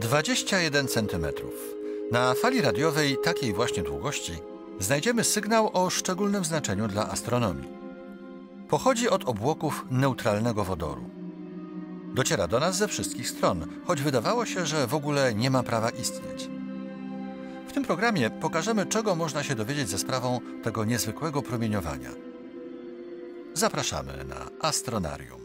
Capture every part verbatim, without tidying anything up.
dwadzieścia jeden centymetrów. Na fali radiowej takiej właśnie długości znajdziemy sygnał o szczególnym znaczeniu dla astronomii. Pochodzi od obłoków neutralnego wodoru. Dociera do nas ze wszystkich stron, choć wydawało się, że w ogóle nie ma prawa istnieć. W tym programie pokażemy, czego można się dowiedzieć ze sprawą tego niezwykłego promieniowania. Zapraszamy na Astronarium.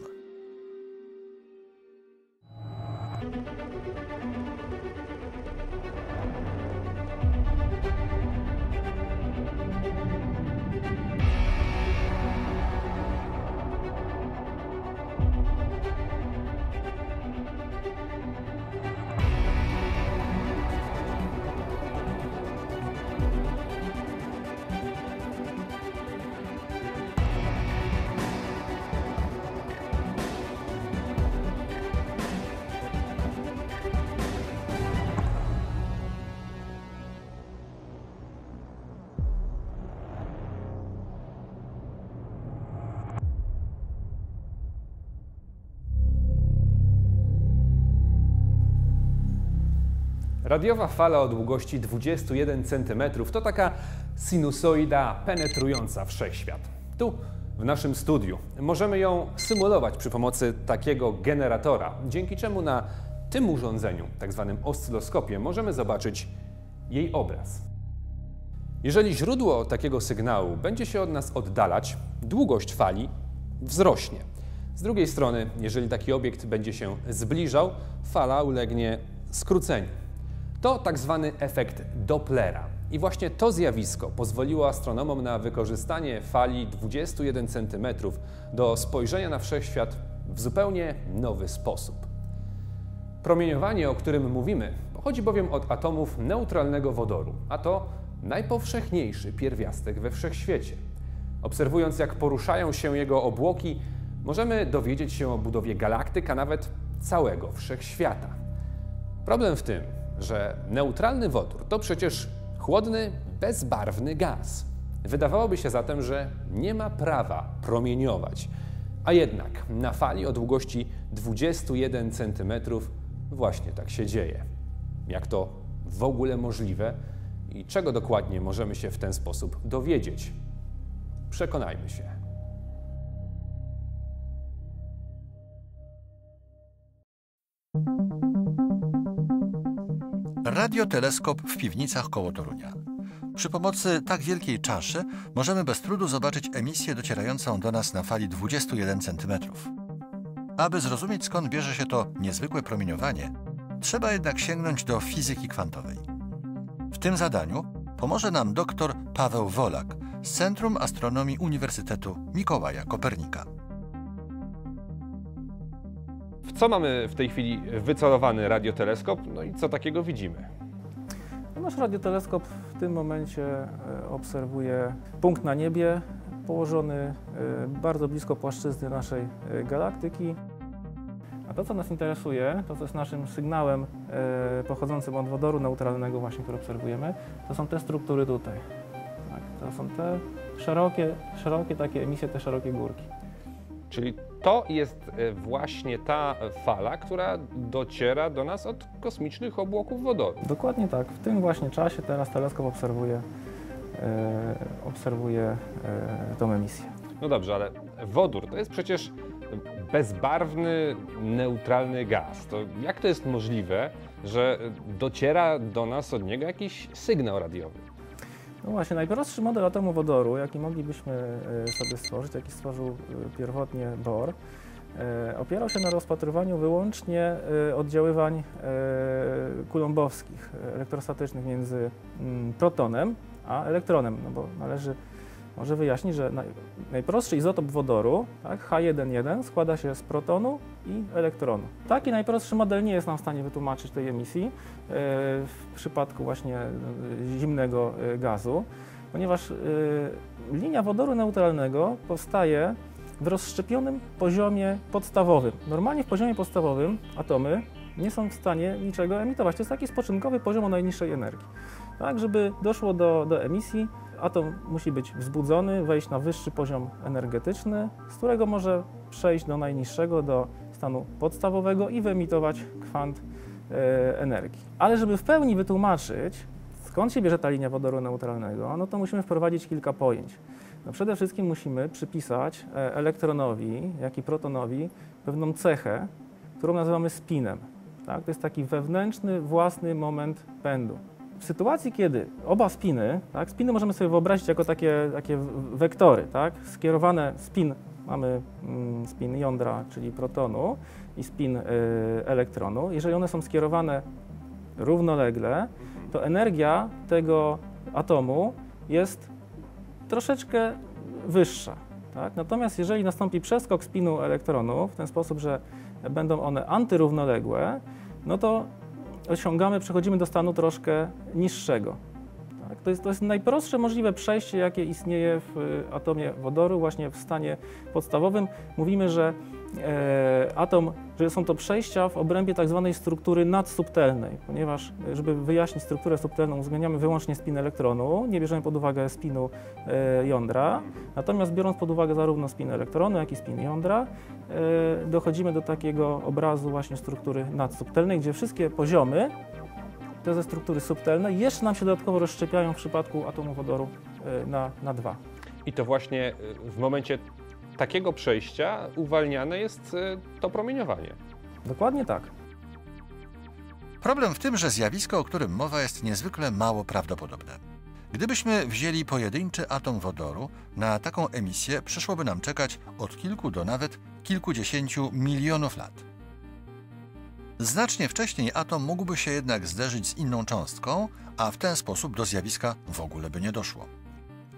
Radiowa fala o długości dwudziestu jeden centymetrów to taka sinusoida penetrująca wszechświat. Tu, w naszym studiu, możemy ją symulować przy pomocy takiego generatora, dzięki czemu na tym urządzeniu, tak zwanym oscyloskopie, możemy zobaczyć jej obraz. Jeżeli źródło takiego sygnału będzie się od nas oddalać, długość fali wzrośnie. Z drugiej strony, jeżeli taki obiekt będzie się zbliżał, fala ulegnie skróceniu. To tak zwany efekt Dopplera. I właśnie to zjawisko pozwoliło astronomom na wykorzystanie fali dwudziestu jeden centymetrów do spojrzenia na wszechświat w zupełnie nowy sposób. Promieniowanie, o którym mówimy, pochodzi bowiem od atomów neutralnego wodoru, a to najpowszechniejszy pierwiastek we wszechświecie. Obserwując, jak poruszają się jego obłoki, możemy dowiedzieć się o budowie galaktyk, a nawet całego wszechświata. Problem w tym, że neutralny wodór to przecież chłodny, bezbarwny gaz. Wydawałoby się zatem, że nie ma prawa promieniować. A jednak na fali o długości dwudziestu jeden centymetrów właśnie tak się dzieje. Jak to w ogóle możliwe i czego dokładnie możemy się w ten sposób dowiedzieć? Przekonajmy się. Radioteleskop w piwnicach koło Torunia. Przy pomocy tak wielkiej czaszy możemy bez trudu zobaczyć emisję docierającą do nas na fali dwudziestu jeden centymetrów. Aby zrozumieć, skąd bierze się to niezwykłe promieniowanie, trzeba jednak sięgnąć do fizyki kwantowej. W tym zadaniu pomoże nam doktor Paweł Wolak z Centrum Astronomii Uniwersytetu Mikołaja Kopernika. W co mamy w tej chwili wycelowany radioteleskop, no i co takiego widzimy? Nasz radioteleskop w tym momencie obserwuje punkt na niebie położony bardzo blisko płaszczyzny naszej galaktyki. A to, co nas interesuje, to co jest naszym sygnałem pochodzącym od wodoru neutralnego właśnie, który obserwujemy, to są te struktury tutaj. Tak, to są te szerokie, szerokie takie emisje, te szerokie górki. Czyli to jest właśnie ta fala, która dociera do nas od kosmicznych obłoków wodoru. Dokładnie tak. W tym właśnie czasie teraz teleskop obserwuje, e, obserwuje e, tą emisję. No dobrze, ale wodór to jest przecież bezbarwny, neutralny gaz. To jak to jest możliwe, że dociera do nas od niego jakiś sygnał radiowy? No właśnie, najprostszy model atomu wodoru, jaki moglibyśmy sobie stworzyć, jaki stworzył pierwotnie Bohr, opierał się na rozpatrywaniu wyłącznie oddziaływań kulombowskich, elektrostatycznych między protonem a elektronem, no bo należy może wyjaśnić, że najprostszy izotop wodoru, tak, H jeden jeden, składa się z protonu i elektronu. Taki najprostszy model nie jest nam w stanie wytłumaczyć tej emisji w przypadku właśnie zimnego gazu, ponieważ linia wodoru neutralnego powstaje w rozszczepionym poziomie podstawowym. Normalnie w poziomie podstawowym atomy nie są w stanie niczego emitować. To jest taki spoczynkowy poziom o najniższej energii. Tak, żeby doszło do, do emisji, atom musi być wzbudzony, wejść na wyższy poziom energetyczny, z którego może przejść do najniższego, do stanu podstawowego i wyemitować kwant energii. Ale żeby w pełni wytłumaczyć, skąd się bierze ta linia wodoru neutralnego, no to musimy wprowadzić kilka pojęć. No przede wszystkim musimy przypisać elektronowi, jak i protonowi pewną cechę, którą nazywamy spinem. Tak? To jest taki wewnętrzny, własny moment pędu. W sytuacji, kiedy oba spiny, tak, spiny możemy sobie wyobrazić jako takie, takie wektory, tak, skierowane spin, mamy spin jądra, czyli protonu i spin elektronu. Jeżeli one są skierowane równolegle, to energia tego atomu jest troszeczkę wyższa. Tak? Natomiast jeżeli nastąpi przeskok spinu elektronu w ten sposób, że będą one antyrównoległe, no to osiągamy, przechodzimy do stanu troszkę niższego. Tak? To jest, to jest najprostsze możliwe przejście, jakie istnieje w atomie wodoru, właśnie w stanie podstawowym. Mówimy, że e, atom, że są to przejścia w obrębie tak zwanej struktury nadsubtelnej, ponieważ żeby wyjaśnić strukturę subtelną, uwzględniamy wyłącznie spin elektronu, nie bierzemy pod uwagę spinu e, jądra, natomiast biorąc pod uwagę zarówno spin elektronu, jak i spin jądra, e, dochodzimy do takiego obrazu właśnie struktury nadsubtelnej, gdzie wszystkie poziomy te ze struktury subtelne jeszcze nam się dodatkowo rozszczepiają w przypadku atomu wodoru na, na dwa. I to właśnie w momencie takiego przejścia uwalniane jest to promieniowanie. Dokładnie tak. Problem w tym, że zjawisko, o którym mowa, jest niezwykle mało prawdopodobne. Gdybyśmy wzięli pojedynczy atom wodoru, na taką emisję przyszłoby nam czekać od kilku do nawet kilkudziesięciu milionów lat. Znacznie wcześniej atom mógłby się jednak zderzyć z inną cząstką, a w ten sposób do zjawiska w ogóle by nie doszło.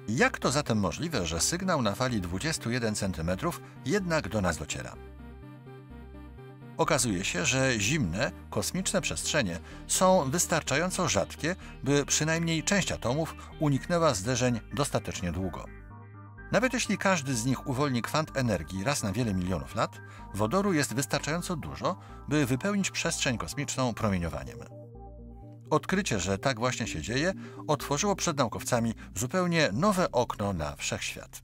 Jak to zatem możliwe, że sygnał na fali dwudziestu jeden centymetrów jednak do nas dociera? Okazuje się, że zimne, kosmiczne przestrzenie są wystarczająco rzadkie, by przynajmniej część atomów uniknęła zderzeń dostatecznie długo. Nawet jeśli każdy z nich uwolni kwant energii raz na wiele milionów lat, wodoru jest wystarczająco dużo, by wypełnić przestrzeń kosmiczną promieniowaniem. Odkrycie, że tak właśnie się dzieje, otworzyło przed naukowcami zupełnie nowe okno na wszechświat.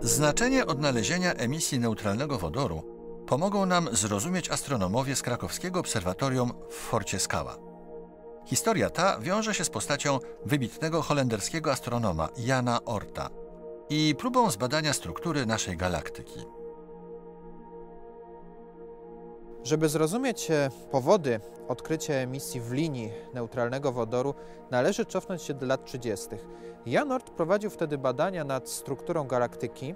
Znaczenie odnalezienia emisji neutralnego wodoru pomogą nam zrozumieć astronomowie z krakowskiego obserwatorium w Forcie Skała. Historia ta wiąże się z postacią wybitnego holenderskiego astronoma Jana Oorta i próbą zbadania struktury naszej galaktyki. Żeby zrozumieć powody odkrycia emisji w linii neutralnego wodoru, należy cofnąć się do lat trzydziestych. Jan Oort prowadził wtedy badania nad strukturą galaktyki.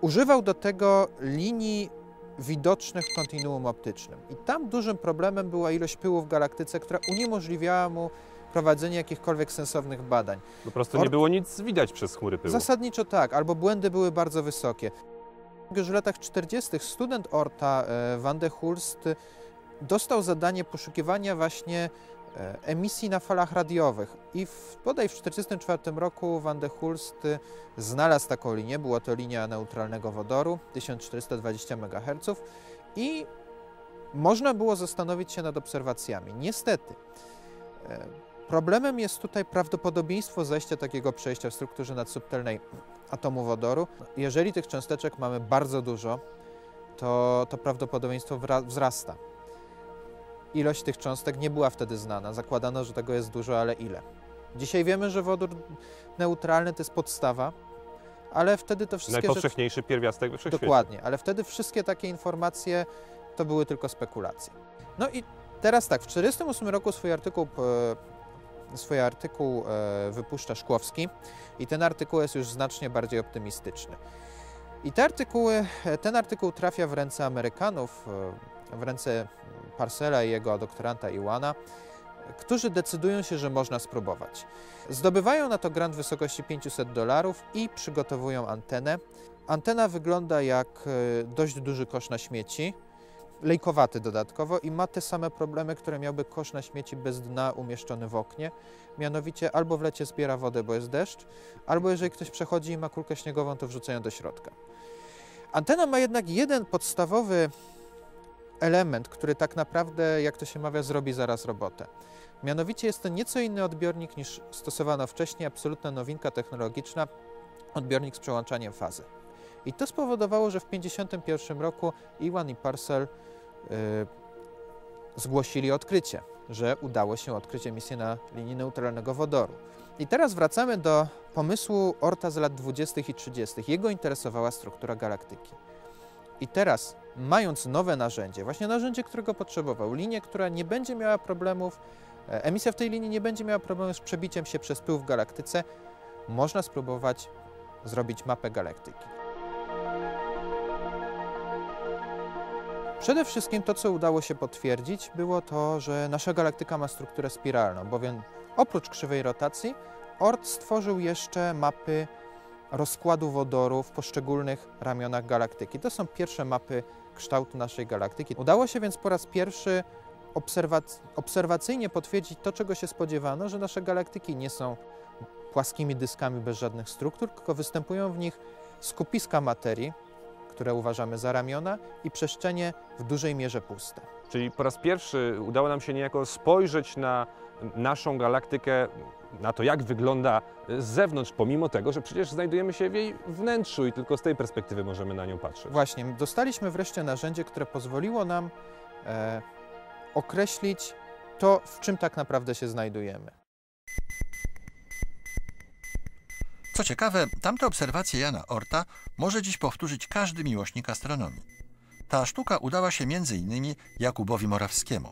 Używał do tego linii widocznych w kontinuum optycznym. I tam dużym problemem była ilość pyłu w galaktyce, która uniemożliwiała mu prowadzenie jakichkolwiek sensownych badań. Po prostu nie było nic widać przez chmury pyłu. Zasadniczo tak, albo błędy były bardzo wysokie. Już w latach czterdziestych student Oorta, Van de Hulst, dostał zadanie poszukiwania właśnie emisji na falach radiowych i w, bodaj w tysiąc dziewięćset czterdziestym czwartym roku Van de Hulst znalazł taką linię, była to linia neutralnego wodoru tysiąc czterysta dwadzieścia megaherców i można było zastanowić się nad obserwacjami. Niestety problemem jest tutaj prawdopodobieństwo zajścia takiego przejścia w strukturze nadsubtelnej atomu wodoru. Jeżeli tych cząsteczek mamy bardzo dużo, to, to prawdopodobieństwo wzrasta. Ilość tych cząstek nie była wtedy znana. Zakładano, że tego jest dużo, ale ile? Dzisiaj wiemy, że wodór neutralny to jest podstawa, ale wtedy to wszystkie... Najpowszechniejszy rzeczy... pierwiastek we wszechświecie. Dokładnie, ale wtedy wszystkie takie informacje to były tylko spekulacje. No i teraz tak, w tysiąc dziewięćset czterdziestym ósmym roku swój artykuł, swój artykuł wypuszcza Szkłowski i ten artykuł jest już znacznie bardziej optymistyczny. I te artykuły, ten artykuł trafia w ręce Amerykanów, w ręce Purcella i jego doktoranta Iwana, którzy decydują się, że można spróbować. Zdobywają na to grant w wysokości pięciuset dolarów i przygotowują antenę. Antena wygląda jak dość duży kosz na śmieci, lejkowaty dodatkowo i ma te same problemy, które miałby kosz na śmieci bez dna umieszczony w oknie. Mianowicie albo w lecie zbiera wodę, bo jest deszcz, albo jeżeli ktoś przechodzi i ma kulkę śniegową, to wrzucają do środka. Antena ma jednak jeden podstawowy element, który tak naprawdę, jak to się mawia, zrobi zaraz robotę. Mianowicie jest to nieco inny odbiornik niż stosowano wcześniej, absolutna nowinka technologiczna, odbiornik z przełączaniem fazy. I to spowodowało, że w tysiąc dziewięćset pięćdziesiątym pierwszym roku Iwan i Purcell y, zgłosili odkrycie, że udało się odkryć emisję na linii neutralnego wodoru. I teraz wracamy do pomysłu Oorta z lat dwudziestych i trzydziestych. Jego interesowała struktura galaktyki. I teraz, mając nowe narzędzie, właśnie narzędzie, którego potrzebował, linię, która nie będzie miała problemów, emisja w tej linii nie będzie miała problemów z przebiciem się przez pył w galaktyce, można spróbować zrobić mapę galaktyki. Przede wszystkim to, co udało się potwierdzić, było to, że nasza galaktyka ma strukturę spiralną, bowiem oprócz krzywej rotacji Oort stworzył jeszcze mapy rozkładu wodoru w poszczególnych ramionach galaktyki. To są pierwsze mapy kształtu naszej galaktyki. Udało się więc po raz pierwszy obserwac- obserwacyjnie potwierdzić to, czego się spodziewano, że nasze galaktyki nie są płaskimi dyskami bez żadnych struktur, tylko występują w nich skupiska materii, które uważamy za ramiona, i przestrzenie w dużej mierze puste. Czyli po raz pierwszy udało nam się niejako spojrzeć na naszą galaktykę, na to, jak wygląda z zewnątrz, pomimo tego, że przecież znajdujemy się w jej wnętrzu i tylko z tej perspektywy możemy na nią patrzeć. Właśnie, dostaliśmy wreszcie narzędzie, które pozwoliło nam e, określić to, w czym tak naprawdę się znajdujemy. Co ciekawe, tamte obserwacje Jana Oorta może dziś powtórzyć każdy miłośnik astronomii. Ta sztuka udała się między innymi Jakubowi Morawskiemu.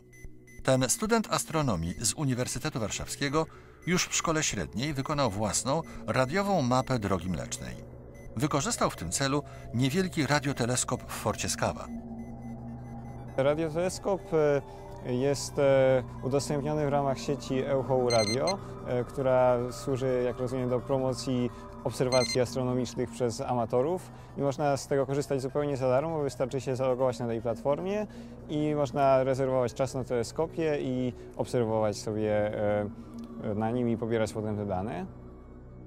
Ten student astronomii z Uniwersytetu Warszawskiego już w szkole średniej wykonał własną radiową mapę Drogi Mlecznej. Wykorzystał w tym celu niewielki radioteleskop w Forcie Skała. Radioteleskop jest udostępniony w ramach sieci E U H O U Radio, która służy, jak rozumiem, do promocji obserwacji astronomicznych przez amatorów i można z tego korzystać zupełnie za darmo, wystarczy się zalogować na tej platformie i można rezerwować czas na teleskopie i obserwować sobie na nim i pobierać potem te dane.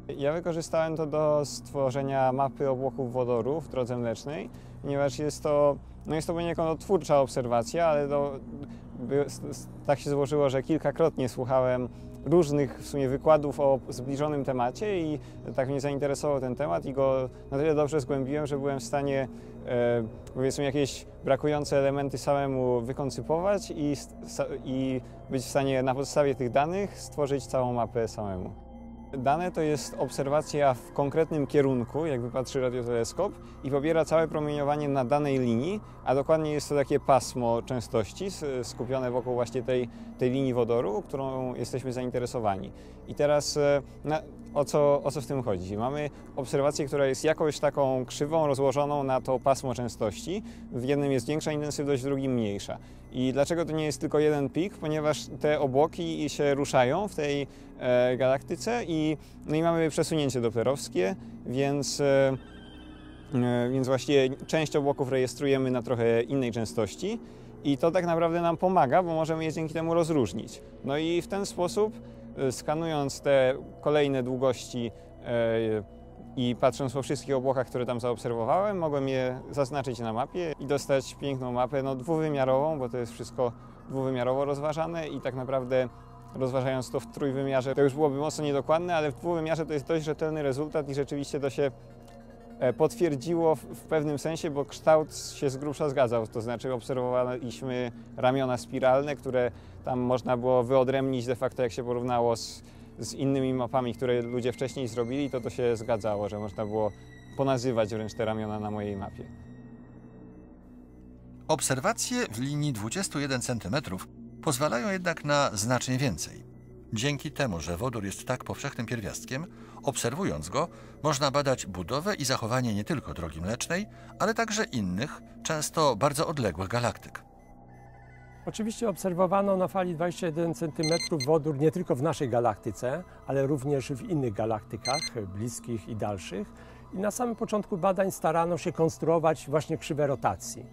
Ja wykorzystałem to do stworzenia mapy obłoków wodoru w Drodze Mlecznej, ponieważ jest to, no jest to poniekąd twórcza obserwacja, ale to, by, tak się złożyło, że kilkakrotnie słuchałem różnych w sumie wykładów o zbliżonym temacie i tak mnie zainteresował ten temat i go na tyle dobrze zgłębiłem, że byłem w stanie e, powiedzmy jakieś brakujące elementy samemu wykoncypować i, i być w stanie na podstawie tych danych stworzyć całą mapę samemu. Dane to jest obserwacja w konkretnym kierunku, jakby patrzy radioteleskop i pobiera całe promieniowanie na danej linii, a dokładnie jest to takie pasmo częstości skupione wokół właśnie tej, tej linii wodoru, którą jesteśmy zainteresowani. I teraz na, o, co, o co w tym chodzi? Mamy obserwację, która jest jakąś taką krzywą rozłożoną na to pasmo częstości. W jednym jest większa intensywność, w drugim mniejsza. I dlaczego to nie jest tylko jeden pik? Ponieważ te obłoki się ruszają w tej e, galaktyce i, no i mamy przesunięcie doplerowskie, więc, e, więc właśnie część obłoków rejestrujemy na trochę innej częstości i to tak naprawdę nam pomaga, bo możemy je dzięki temu rozróżnić. No i w ten sposób, e, skanując te kolejne długości e, i patrząc po wszystkich obłokach, które tam zaobserwowałem, mogłem je zaznaczyć na mapie i dostać piękną mapę, no, dwuwymiarową, bo to jest wszystko dwuwymiarowo rozważane i tak naprawdę rozważając to w trójwymiarze, to już byłoby mocno niedokładne, ale w dwuwymiarze to jest dość rzetelny rezultat i rzeczywiście to się potwierdziło w pewnym sensie, bo kształt się z grubsza zgadzał, to znaczy obserwowaliśmy ramiona spiralne, które tam można było wyodrębnić de facto, jak się porównało z z innymi mapami, które ludzie wcześniej zrobili, to to się zgadzało, że można było ponazywać wręcz te ramiona na mojej mapie. Obserwacje w linii dwudziestu jeden centymetrów pozwalają jednak na znacznie więcej. Dzięki temu, że wodór jest tak powszechnym pierwiastkiem, obserwując go, można badać budowę i zachowanie nie tylko Drogi Mlecznej, ale także innych, często bardzo odległych galaktyk. Oczywiście obserwowano na fali dwudziestu jeden centymetrów wodór nie tylko w naszej galaktyce, ale również w innych galaktykach, bliskich i dalszych. I na samym początku badań starano się konstruować właśnie krzywe rotacji.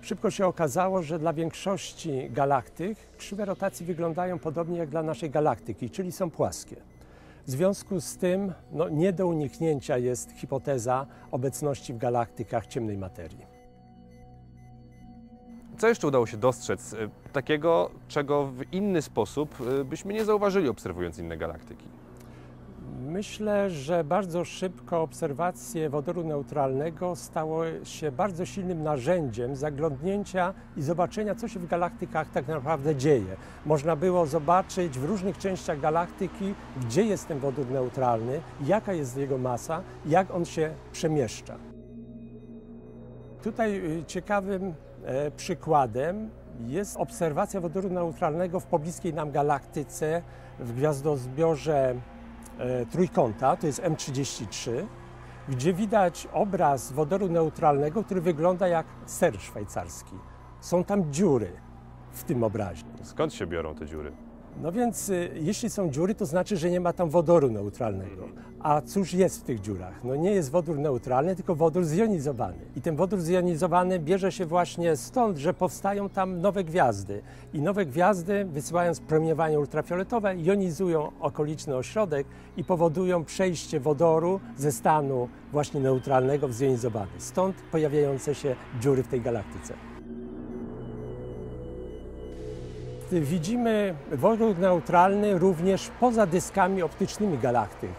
Szybko się okazało, że dla większości galaktyk krzywe rotacji wyglądają podobnie jak dla naszej galaktyki, czyli są płaskie. W związku z tym no, nie do uniknięcia jest hipoteza obecności w galaktykach ciemnej materii. Co jeszcze udało się dostrzec takiego, czego w inny sposób byśmy nie zauważyli, obserwując inne galaktyki? Myślę, że bardzo szybko obserwacje wodoru neutralnego stały się bardzo silnym narzędziem zaglądnięcia i zobaczenia, co się w galaktykach tak naprawdę dzieje. Można było zobaczyć w różnych częściach galaktyki, gdzie jest ten wodór neutralny, jaka jest jego masa, jak on się przemieszcza. Tutaj ciekawym przykładem jest obserwacja wodoru neutralnego w pobliskiej nam galaktyce, w gwiazdozbiorze Trójkąta, to jest M trzydzieści trzy, gdzie widać obraz wodoru neutralnego, który wygląda jak ser szwajcarski. Są tam dziury w tym obrazie. Skąd się biorą te dziury? No więc jeśli są dziury, to znaczy, że nie ma tam wodoru neutralnego. A cóż jest w tych dziurach? No nie jest wodór neutralny, tylko wodór zjonizowany. I ten wodór zjonizowany bierze się właśnie stąd, że powstają tam nowe gwiazdy. I nowe gwiazdy, wysyłając promieniowanie ultrafioletowe, jonizują okoliczny ośrodek i powodują przejście wodoru ze stanu właśnie neutralnego w zjonizowany. Stąd pojawiające się dziury w tej galaktyce. Widzimy wodór neutralny również poza dyskami optycznymi galaktyk.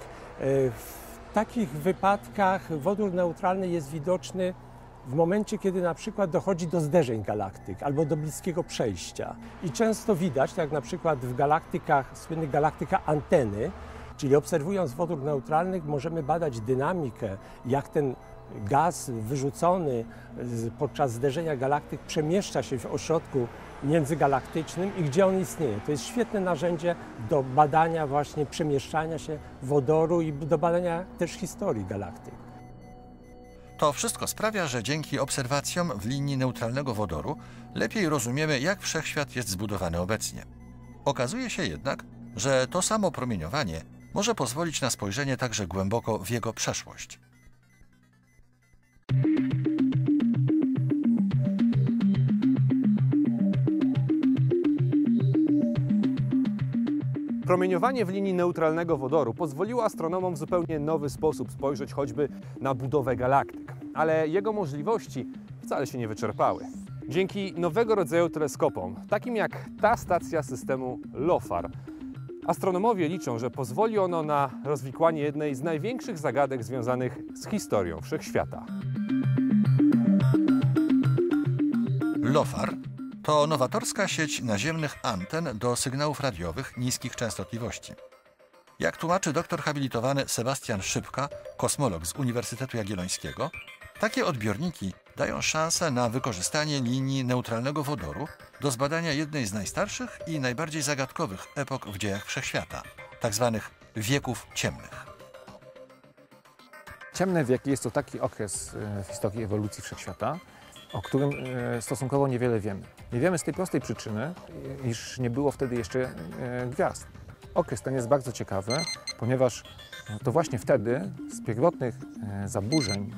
W takich wypadkach wodór neutralny jest widoczny w momencie, kiedy na przykład dochodzi do zderzeń galaktyk albo do bliskiego przejścia. I często widać, tak jak na przykład w galaktykach, słynnych galaktykach anteny, czyli obserwując wodór neutralny możemy badać dynamikę, jak ten gaz wyrzucony podczas zderzenia galaktyk przemieszcza się w ośrodku międzygalaktycznym i gdzie on istnieje. To jest świetne narzędzie do badania właśnie przemieszczania się wodoru i do badania też historii galaktyk. To wszystko sprawia, że dzięki obserwacjom w linii neutralnego wodoru lepiej rozumiemy, jak wszechświat jest zbudowany obecnie. Okazuje się jednak, że to samo promieniowanie może pozwolić na spojrzenie także głęboko w jego przeszłość. Promieniowanie w linii neutralnego wodoru pozwoliło astronomom w zupełnie nowy sposób spojrzeć choćby na budowę galaktyk, ale jego możliwości wcale się nie wyczerpały. Dzięki nowego rodzaju teleskopom, takim jak ta stacja systemu LOFAR, astronomowie liczą, że pozwoli ono na rozwikłanie jednej z największych zagadek związanych z historią wszechświata. LOFAR to nowatorska sieć naziemnych anten do sygnałów radiowych niskich częstotliwości. Jak tłumaczy doktor habilitowany Sebastian Szybka, kosmolog z Uniwersytetu Jagiellońskiego, takie odbiorniki dają szansę na wykorzystanie linii neutralnego wodoru do zbadania jednej z najstarszych i najbardziej zagadkowych epok w dziejach wszechświata, tzw. wieków ciemnych. Ciemne wieki jest to taki okres w historii ewolucji wszechświata, o którym stosunkowo niewiele wiemy. Nie wiemy z tej prostej przyczyny, iż nie było wtedy jeszcze gwiazd. Okres ten jest bardzo ciekawy, ponieważ to właśnie wtedy z pierwotnych zaburzeń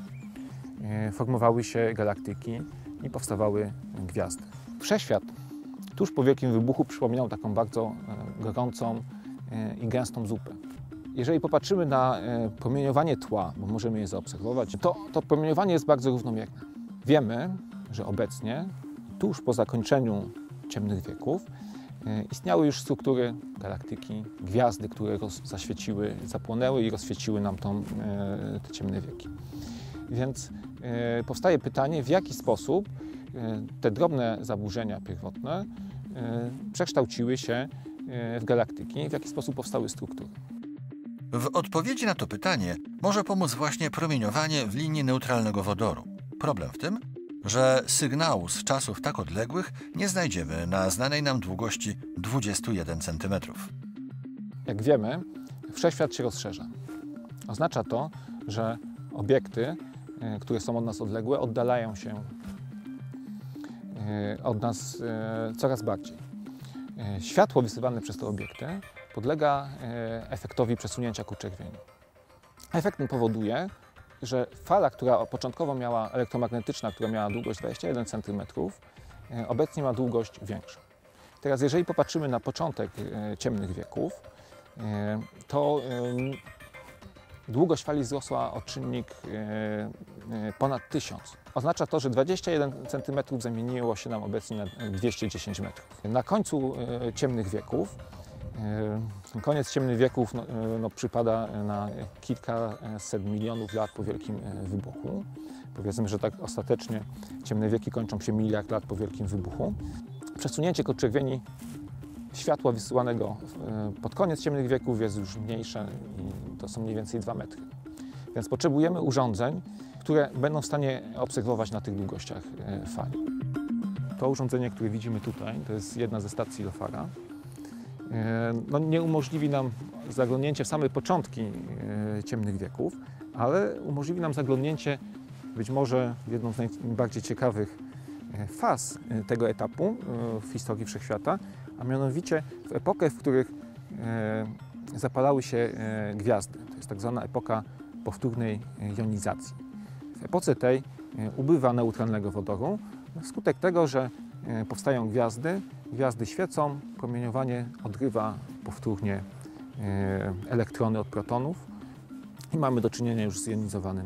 formowały się galaktyki i powstawały gwiazdy. Wszechświat tuż po wielkim wybuchu przypominał taką bardzo gorącą i gęstą zupę. Jeżeli popatrzymy na promieniowanie tła, bo możemy je zaobserwować, to, to promieniowanie jest bardzo równomierne. Wiemy, że obecnie, tuż po zakończeniu ciemnych wieków, istniały już struktury galaktyki, gwiazdy, które zaświeciły, zapłonęły i rozświeciły nam tą, te ciemne wieki. Więc y, powstaje pytanie, w jaki sposób y, te drobne zaburzenia pierwotne y, przekształciły się y, w galaktyki, w jaki sposób powstały struktury. W odpowiedzi na to pytanie może pomóc właśnie promieniowanie w linii neutralnego wodoru. Problem w tym, że sygnału z czasów tak odległych nie znajdziemy na znanej nam długości dwudziestu jeden centymetrów. Jak wiemy, wszechświat się rozszerza. Oznacza to, że obiekty, które są od nas odległe, oddalają się od nas coraz bardziej. Światło wysyłane przez te obiekty podlega efektowi przesunięcia ku czerwieni. Efekt ten powoduje, że fala, która początkowo miała elektromagnetyczna, która miała długość dwadzieścia jeden centymetrów, obecnie ma długość większą. Teraz, jeżeli popatrzymy na początek ciemnych wieków, to długość fali wzrosła o czynnik ponad tysiąc. Oznacza to, że dwadzieścia jeden centymetrów zamieniło się nam obecnie na dwieście dziesięć metrów. Na końcu ciemnych wieków koniec ciemnych wieków no, no, przypada na kilkaset milionów lat po wielkim wybuchu. Powiedzmy, że tak ostatecznie ciemne wieki kończą się miliard lat po wielkim wybuchu. Przesunięcie ku czerwieni światła wysyłanego pod koniec ciemnych wieków jest już mniejsze i to są mniej więcej dwa metry. Więc potrzebujemy urządzeń, które będą w stanie obserwować na tych długościach fali. To urządzenie, które widzimy tutaj, to jest jedna ze stacji LOFARa. No, nie umożliwi nam zaglądnięcie w same początki ciemnych wieków, ale umożliwi nam zaglądnięcie być może w jedną z najbardziej ciekawych faz tego etapu w historii Wszechświata, a mianowicie w epokę, w których zapalały się gwiazdy. To jest tak zwana epoka powtórnej jonizacji. W epoce tej ubywa neutralnego wodoru, wskutek tego, że powstają gwiazdy, gwiazdy świecą, promieniowanie odrywa powtórnie elektrony od protonów i mamy do czynienia już z jonizowanym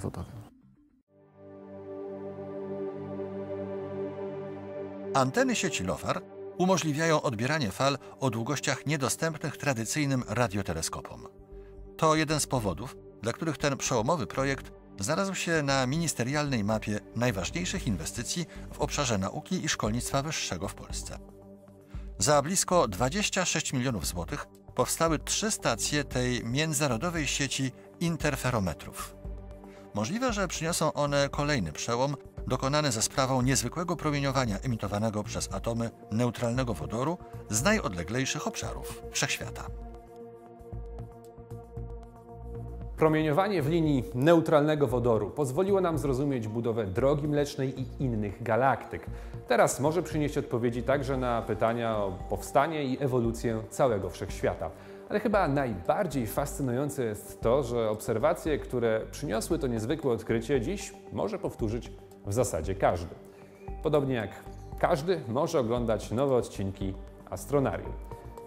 wodorem. Anteny sieci LOFAR umożliwiają odbieranie fal o długościach niedostępnych tradycyjnym radioteleskopom. To jeden z powodów, dla których ten przełomowy projekt znalazł się na ministerialnej mapie najważniejszych inwestycji w obszarze nauki i szkolnictwa wyższego w Polsce. Za blisko dwadzieścia sześć milionów złotych powstały trzy stacje tej międzynarodowej sieci interferometrów. Możliwe, że przyniosą one kolejny przełom dokonany za sprawą niezwykłego promieniowania emitowanego przez atomy neutralnego wodoru z najodleglejszych obszarów Wszechświata. Promieniowanie w linii neutralnego wodoru pozwoliło nam zrozumieć budowę drogi mlecznej i innych galaktyk. Teraz może przynieść odpowiedzi także na pytania o powstanie i ewolucję całego Wszechświata. Ale chyba najbardziej fascynujące jest to, że obserwacje, które przyniosły to niezwykłe odkrycie, dziś może powtórzyć w zasadzie każdy. Podobnie jak każdy może oglądać nowe odcinki Astronarium.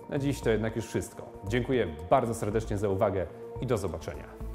Na dziś to jednak już wszystko. Dziękuję bardzo serdecznie za uwagę i do zobaczenia.